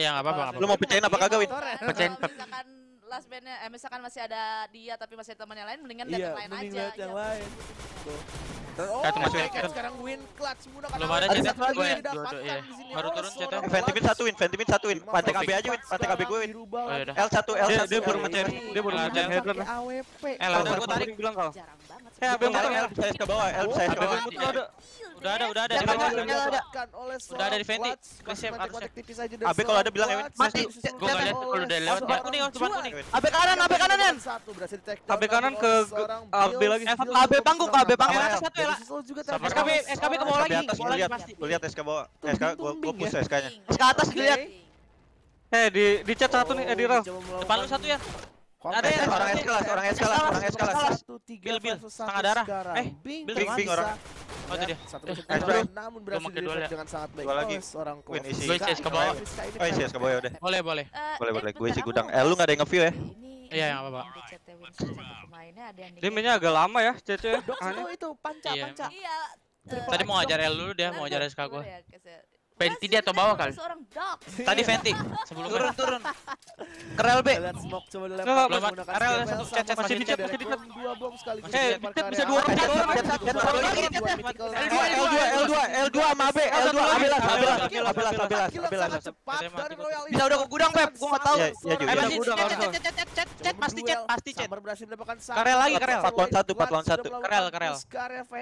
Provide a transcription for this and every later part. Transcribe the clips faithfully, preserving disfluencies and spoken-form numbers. Iya nggak apa-apa. Lu mau pecahin apa kagak, Win? Pecahin. Misalkan last bandnya, eh misalkan masih ada dia tapi masih ada temannya lain, mendingan lihat lain aja. Iya, yang lain. Oh, sekarang Win clutch mudah kan. Belum ada cetak gue. Baru turun cetak. Ventimin satu, Win. Ventimin satu, Win. Pantai K B aja, Win. Pantai K B gue, Win. L satu, L satu. Dia baru mencet. Dia baru mencet header. L udah gue tarik bilang kalau. Eh, belum tarik L saya ke bawah. L saya ke bawah. Udah ada, udah ada. Udah ada di Venti. Kesiap harusnya. A B kalau ada bilang ya, Win. Mati. Gue gak liat kalau udah lewat. Ban kuning, ban kuning. A B kanan, A B kanan, Nen. A B kanan ke A B lagi. A B panggung, A B panggung. Satu ya lah. S K B, S K B ke bawah lagi. Gue lihat S K bawah. S K gue push S K-nya. S K atas dilihat. Eh di di chat satu nih, eh di raw. Depan lu satu ya. Ada ya orang S kelas, orang S kelas, orang S kelas. Bil bil tengah darah. Eh, bil bing orang. Oh itu dia. Namun berhasil dengan sangat baik. Dua lagi. Win isi. Gue isi S K bawah. Oh isi S K bawah udah. Boleh boleh. Boleh boleh. Gue isi gudang. Eh lu nggak ada yang nge-view ya? Iya, enggak apa-apa. Dia mainnya agak lama ya, C C. Aneh itu panca panca. Iya. Tadi mau ngajar L dulu dia, mau ngajar S K gua. Venti dia atau bawah kali. Tadi Venti sebelum turun turun. Kerel B. Kerel satu C C masih dicet, masih dicet dua bom sekali. Eh, dicet bisa dua orang. L dua, L dua, L dua sama A B, L dua A B lah, A B lah, A B lah, A B lah, A B lah. Bisa udah ke gudang, Pep. Gua enggak tahu. Eh, masih dicet. Chat pasti chat pasti chat. Berhasil mendapatkan Karel lagi Karel. empat lawan satu, empat lawan satu. Karel Karel.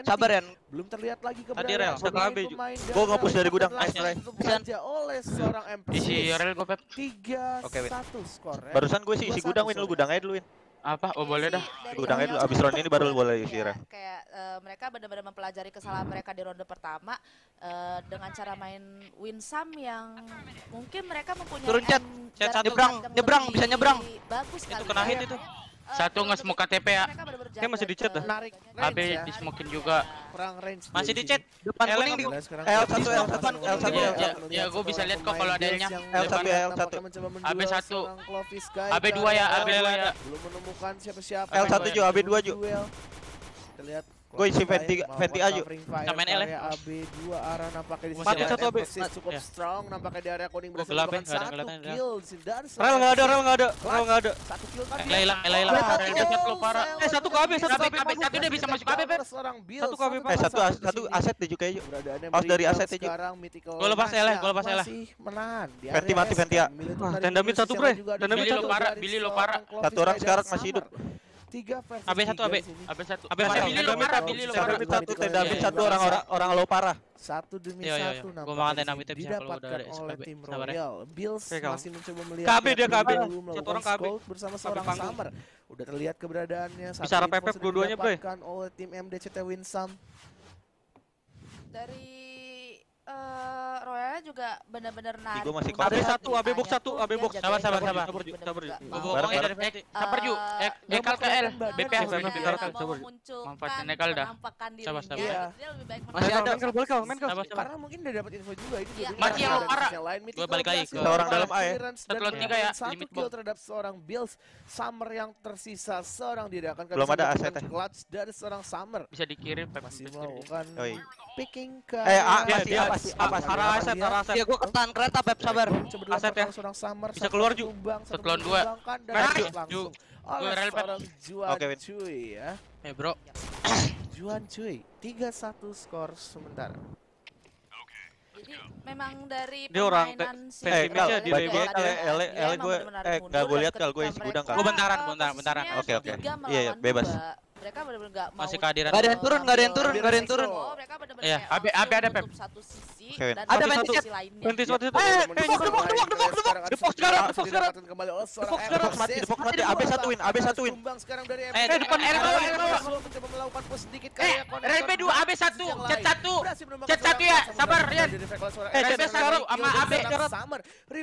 Sabar ya. Belum terlihat lagi keberadaan. Tadi Rel. Gua nge-push dari gudang. Nice try. Oleh seorang M P. Isi Rel gua Pep. tiga satu skor. Barusan gue sih isi gudang, Win, lu gudang aja dulu, Win. Apa? Oh boleh dah. Gudang aja dulu abis round ini baru boleh isi Rel. Kayak mereka benar-benar mempelajari kesalahan mereka di ronde pertama dengan cara main Winsome yang mungkin mereka mempunyai turun chat. Chat satu nyebrang, nyebrang bisa nyebrang. Bagus sekali. Itu kena hit itu. Satu nge-smoke K T P ya. Dia masih di-chat dah. A B di-smokin juga. Masih di-chat. Depan kuning di L satu L satu L satu. Ya gua bisa lihat kok kalau adanya. L satu L satu. A B satu. A B dua ya, A B ada. Belum menemukan siapa-siapa. L satu juga A B dua juga. Kita lihat. Gue isi Venti aja. Main L ya. A B dua arah nampaknya di sini cukup strong nampaknya di area kuning berhasil melakukan satu kill dan Rel enggak ada, Rel enggak ada, Rel enggak ada. Satu kill kan. Hilang, hilang. Eh satu K B, satu K B, satu dia bisa masuk K B, Pep. Satu K B, eh satu satu aset dia juga yuk. Aus dari aset dia. Gua lepas L, gua lepas L. Menahan. Venti mati Venti ya. Tendamit satu, Bre. Tendamit satu. Billy lo parah. Satu orang sekarang masih hidup. A B satu, A B satu, A B satu, A B satu, tendamit satu orang-orang orang low parah. Satu demi satu nampaknya didapatkan oleh tim Royal. Bills masih mencoba melihat K B dia K B, satu orang K B bersama seorang Summer. Udah terlihat keberadaannya. Bicara Pepep dua-duanya Bre. Didapatkan oleh tim M D C T Winsome. Dari Royalnya juga benar-benar naik. A B satu, A B box satu, A B box. Sabar, sabar, sabar. Sabar juga. Bobongnya dari Venti. Sabar juga. Ekal ke L. B P H. Manfaatnya Ekal dah. Sabar, sabar. Masih ada. Karena mungkin udah dapat info juga. Masih yang parah. Gue balik lagi ke orang dalam A ya. satu lawan tiga ya. Satu kill terhadap seorang Bills. Summer yang tersisa. Seorang diri akan belum ada aset ya. Clutch dari seorang Summer. Bisa dikirim. Masih melakukan picking ke... Eh, masih apa? Arah aset, arah aset. Iya gue ketahan kereta Pep, sabar. Aset ya. Bisa keluar juga. Satu lawan dua. Langsung. Oleh seorang Juan cuy ya. Eh bro. Juan cuy. tiga satu skor sementara. Jadi memang dari permainan si... Eh Kal, baik-baik L gue... Eh gak gue liat Kal, gue isi gudang Kal. Gue bentaran, bentaran, bentaran. Oke, oke. Iya, bebas. Mereka benar-benar enggak mau. Masih kehadiran. Enggak ada yang turun, enggak ada yang turun, enggak ada yang turun. Mereka benar-benar. Iya, A B ada Pep. Satu sisi dan ada sisi lainnya. Venti satu satu. Eh, depok depok depok depok depok. Depok sekarang, depok sekarang. Depok sekarang mati, depok mati. A B satuin, A B satuin. Eh, depan R bawah, R bawah. Coba melakukan push sedikit kayak konek. R B dua, A B satu, chat satu. Chat satu ya, sabar Rian. Eh, R B satu sama A B.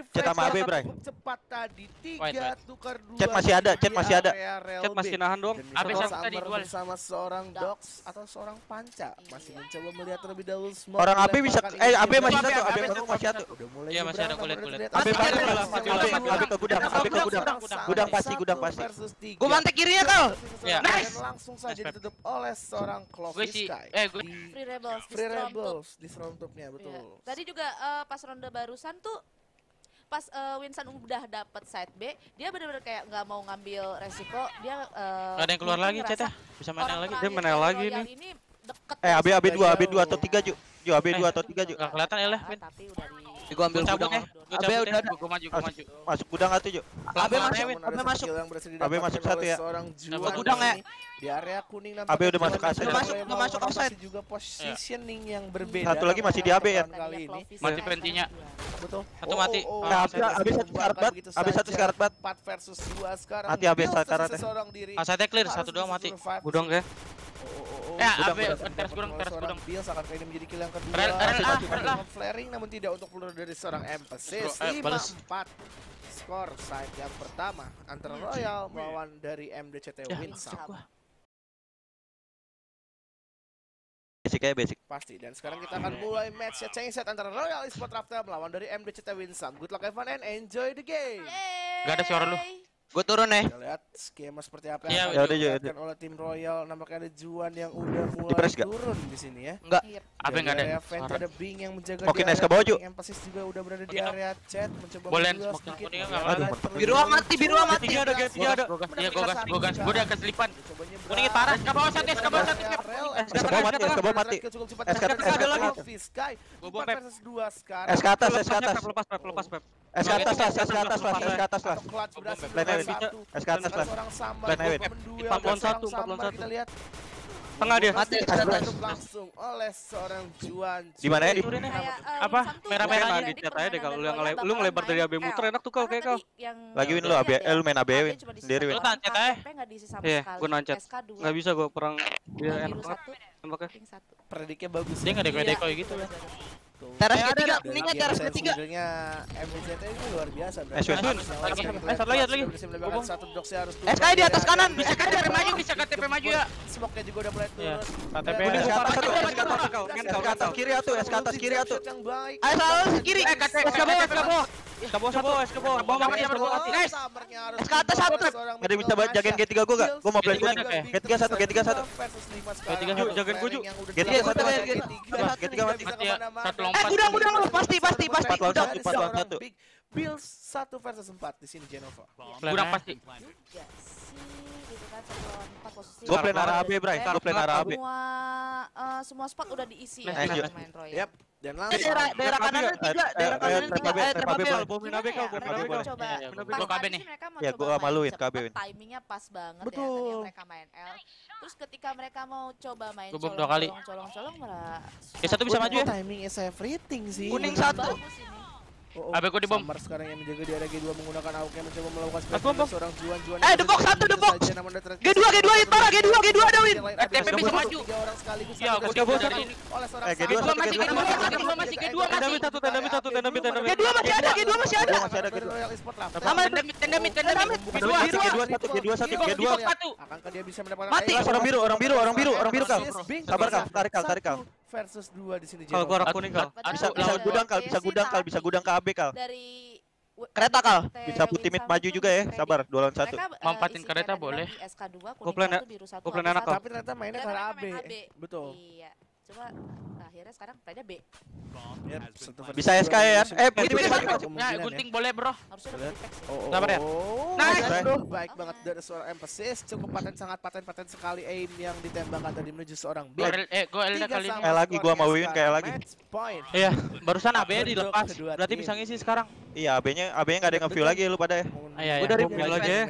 Chat sama A B, Bray. Cepat tadi tiga tukar dua. Chat masih ada, chat masih ada. Chat masih nahan doang. A B satu tadi. Bersama seorang Dox atau seorang Panca masih mencoba melihat terlebih dahulu semua orang. A B bisa eh A B masih satu, A B masih satu. Udah mulai ya masih ada kulit-kulit. A B balik lah, A B ke gudang, A B ke gudang. Gudang pasti, gudang pasti. Gua mantek kirinya Kal. Nice. Langsung saja ditutup oleh seorang Clovis Sky. Eh gue Free Rebels, Free Rebels di round topnya betul. Tadi juga pas ronde barusan tuh pas uh, Winsome udah dapet side B, dia bener-bener kayak nggak mau ngambil resiko. Dia uh, ada yang keluar lagi, Ceta. Bisa main lagi. Dia main lagi nih. Ini eh AB AB dua AB dua atau tiga Ju. Ju AB dua atau tiga Ju. Nggak kelihatan ya lah. Tapi udah di. Gua ambil gudangnya. AB udah ada. Gua maju, gua maju. Masuk gudang satu Ju. AB masuk. AB masuk. AB masuk satu ya. Gua gudang ya. Di area kuning nampak. AB udah masuk offside. Masuk, masuk offside juga positioning yang berbeda. Satu lagi masih di AB ya. Mati pentinya. Betul. Satu mati. AB satu sekarat bat. AB satu sekarat bat. empat versus dua sekarang. Mati AB sekarat deh. Offside clear satu doang mati. Gudang ya. Ya, A B terus kurang terus kurang dia sangat kali ini menjadi kill yang kedua. Rela flaring namun tidak untuk peluru dari seorang Emphasis. lima empat skor side yang pertama antara Royal melawan dari M D C T Winsome. Basic kayak basic. Pasti dan sekarang kita akan mulai match change set antara Royal Esports Raftel melawan dari M D C T Winsome. Good luck everyone and enjoy the game. Enggak ada suara lu. Gue turun nih. Eh. Lihat skema seperti apa yang ya, dilakukan oleh tim Royal. Nampaknya ada Juan yang udah mulai turun di sini ya. Enggak. Apa enggak ada? Ada Bing yang menjaga. Oke, naik ke bawah Ju. Emphasis juga udah berada di area chat mencoba. Boleh smoke kuning enggak? Biru mati, biru mati. Tiga ada, tiga ada. Iya, gogas, gogas. Gua udah keselipan. Kuning parah. Ke bawah satu, ke bawah satu. Ke bawah mati, ke bawah mati. Ada lagi. Gua versus dua sekarang. Es ke atas, es ke atas. Lepas, lepas, lepas. Es ke atas lah, es ke atas lah, es ke atas lah. Plan Ewin, es ke atas lah. Plan Ewin, empat lawan satu, empat lawan satu. Tengah dia. Langsung oleh seorang Juan. Di mana ya? Apa? Merah-merah di chat aja deh kalau lu ngelebar dari A B muter enak tuh kau kayak kau. Lagi win lu A B, lu main A B Ewin sendiri Win. Lu tancet aja. Iya, gua nancet. Gak bisa gua perang dia enak banget. Nampaknya. Prediknya bagus. Dia gak deko-deko gitu ya. Teras ketiga, meningkat teras ketiga. Sebenarnya M D C T ini luar biasa. Eh, satu lagi, satu lagi. S K di atas kanan, bisa K T P maju, bisa K T P maju ya. Smoke-nya juga udah mulai turun. K T P ke atas kiri atuh, S K atas kiri atuh. Ayo selalu kiri. Eh, K T P ke bawah. Ke bawah, ke bawah, ke bawah. Guys, S K atas satu. Ada yang bisa jagain G tiga gua enggak? Gua mau play kuning. G tiga satu, G tiga satu. G tiga jagain gua, Ju. G tiga satu. G tiga mati. Satu lompat. Eh, gudang, gudang lu pasti, pasti, pasti. Udah, empat lawan satu. Bills satu versus empat di sini Genova. Gudang pasti. Gua plan arah A B, Bray. Gua plan arah A B. Semua spot udah diisi ya main Roy. Yap. Dan langsung daerah kanan tiga, daerah kanan tiga. Eh, terpabe bomin A B kau, bomin A B kau. Gua K B nih. Ya gua maluin K B Win. Timingnya pas banget ya tadi mereka main L. Terus ketika mereka mau coba main colong-colong malah ya satu bisa maju ya. Timing is everything sih. Kuning satu. Oh, oh. A B ku dibom. Samar sekarang yang menjaga di area G dua menggunakan A W P mencoba melakukan serangan seorang Juan-Juan. Eh, the box satu, the box. G dua, G dua hit parah, G dua, G dua ada win. T P bisa maju. Ya, gua coba satu ini. Eh, G dua masih G dua masih G dua masih. Satu tendamit, satu tendamit, tendamit. G dua masih ada, G dua masih ada. Masih ada G dua. Sama tendamit, tendamit, tendamit. G dua satu, G dua satu, G dua satu. Akankah dia bisa mendapatkan mati? Orang biru, orang biru, orang biru, orang biru kau. Sabar kau, tarik kau, tarik kau. Versus dua di sini. Kalau gua kuning kal, bisa bisa gudang kal, bisa gudang kal, bisa gudang ke A B kal. Dari kereta kal, bisa putih mid maju juga ya. Sabar, dua lawan satu. Mampatin kereta boleh. Gua plan gua plan anak kal. Tapi ternyata mainnya ke A B. Betul. Iya. Coba akhirnya sekarang plannya B. Bisa S K ya. Eh, putih mid maju. Gunting boleh, Bro. Sabar ya. Nice. Baik banget dari seorang Emphasis, cukup paten sangat paten-paten sekali aim yang ditembakkan tadi menuju seorang B. Eh, gua L kali ini. Eh lagi gua mau win kayak lagi. Iya, barusan A B-nya dilepas. Berarti bisa ngisi sekarang. Iya, A B-nya A B-nya enggak ada yang nge-view lagi lu pada ya. Udah review aja ya.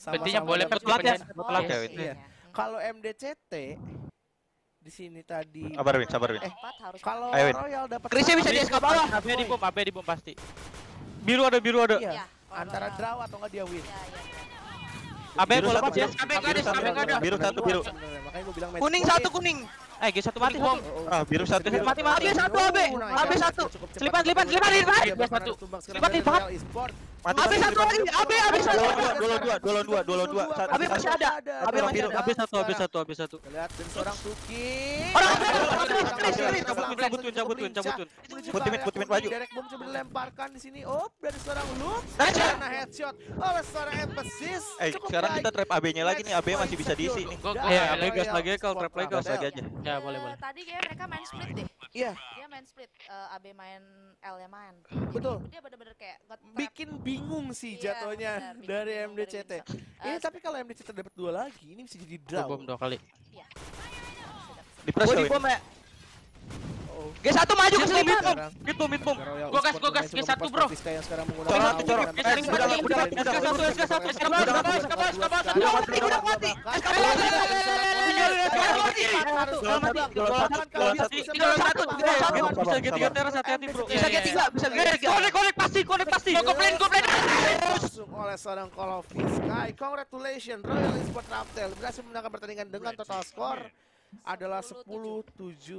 Pentingnya boleh pelat ya. Pelat ya. Kalau M D C T di sini tadi sabar Win, sabar Win. Eh, kalau Royal dapat Krisnya bisa di S K bawah. A B di bom, A B di bom pasti. Biru ada, biru ada. Antara draw atau enggak dia win. A B gua lepas ya. A B enggak ada, A B enggak ada. Biru satu, biru. Makanya gua bilang kuning satu, kuning. Eh, G satu mati bom. Ah, biru satu hit mati, mati. A B satu, A B. A B satu. Selipan, selipan, selipan hit banget. B satu. Selipan hit banget. A B satu lagi, A B, A B satu. dua dua dua dua dua dua dua. A B masih ada. A B masih ada. A B satu, A B satu, A B satu. Lihat dari seorang Tuki. Orang cabutin, cabutin, cabutin. Putimit, putimit maju. Direct bom coba dilemparkan di sini. Op, dari seorang Luke. Kena headshot oleh seorang Emphasis. Eh, sekarang kita trap A B-nya lagi nih. A B masih bisa diisi nih. Iya, A B gas lagi kalau trap lagi gas lagi aja. Ya, boleh, boleh. Tadi kayak mereka main split deh. Iya. Dia main split, uh, A B main, L nya main. Betul. Dia bener-bener kayak bikin bingung sih jatuhnya dari M D C T. Iya, tapi kalau M D C T dapat dua lagi, ini bisa jadi draw. Bom dua kali. Iya. Di press ya. G satu maju ke sini mid bomb, mid bomb. Gua gas, gua gas G satu bro. Oleh seorang Call of the Sky. Congratulations Royal Esports Raftel berhasil memenangkan pertandingan dengan total skor adalah sepuluh tujuh.